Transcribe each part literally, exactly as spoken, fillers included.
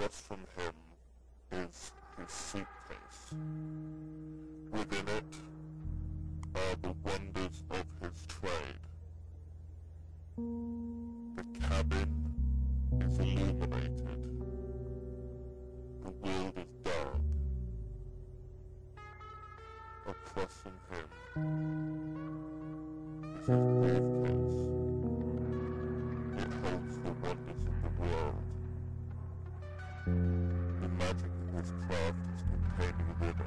Across from him is his suitcase. Within it are the wonders of his trade. The cabin is illuminated. The world is dark. Across from him is his briefcase. It holds the wonders of the world. The magic of his craft is contained within it.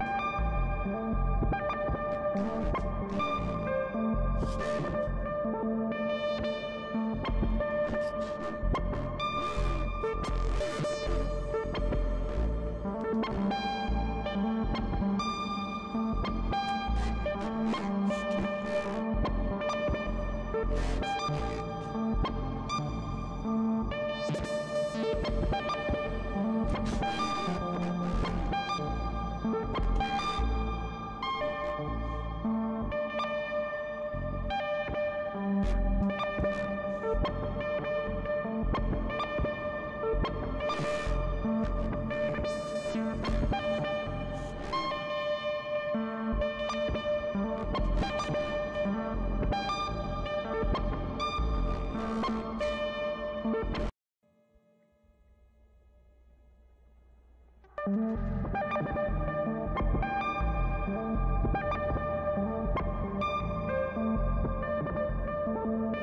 Thank you.